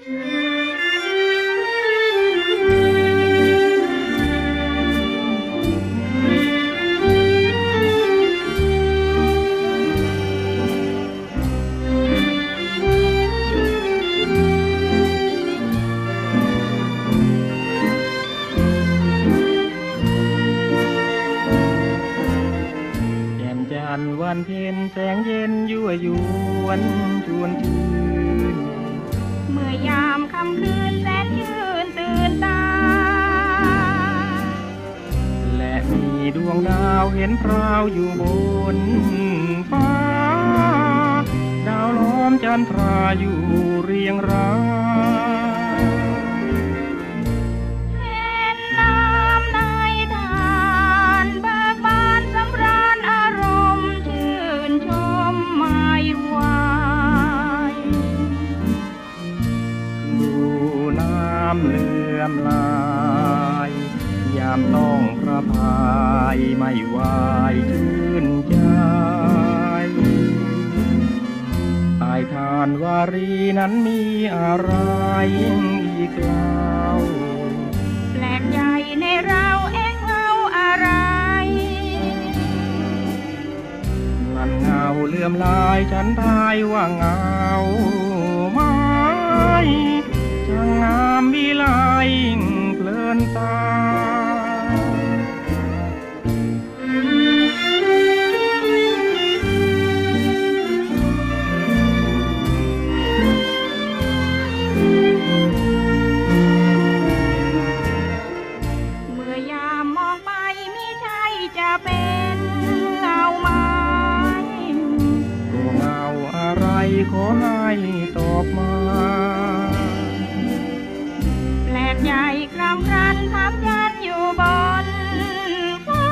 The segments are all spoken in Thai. วันเพ็ญแสงเย็นยั่วยวนชวนชื่นเมื่อยามค่ำคืนแสนชื่นตื่นตาและมีดวงดาวเห็นพราวอยู่บนฟ้าดาวล้อมจันทราอยู่เรียงรายเหลื่อมลายยามต้องพระพายไม่ไหวชื่นใจใต้ทานวารีนั้นมีอะไรอีกเล่าแปลกใจในเราเองเอาอะไรมันเงาเหลื่อมลายฉันทายว่าเงาไหมช่างงามวิไลเพลินตาเมื่อยามมองไปมิใช่จะเป็นเงาไม้ตัวเงาอะไรขอให้ตอบมาใหญ่ครามรันทับยันอยู่บนฟ้า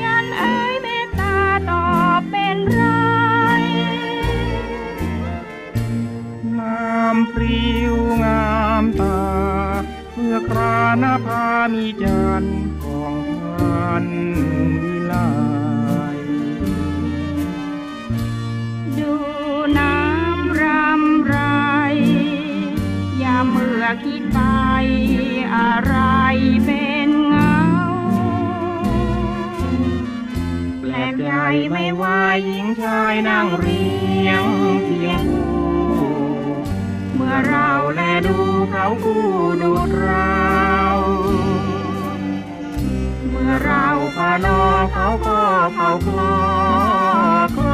ยันเอ๋ยเมตตาตอบเป็นไรงามพริ้วงามตาเมื่อคราหน้าพามีจันทร์ของพันวิไลดูน้ำรำไรเมื่อคิดไปอะไรเป็นเงาแปลกใจไม่ว่าหญิงชายนั่งเรียงเคียงคู่เมื่อเราแลดูเขาคู่ดูเราเมื่อเราพานอเขาก็เขาคลอ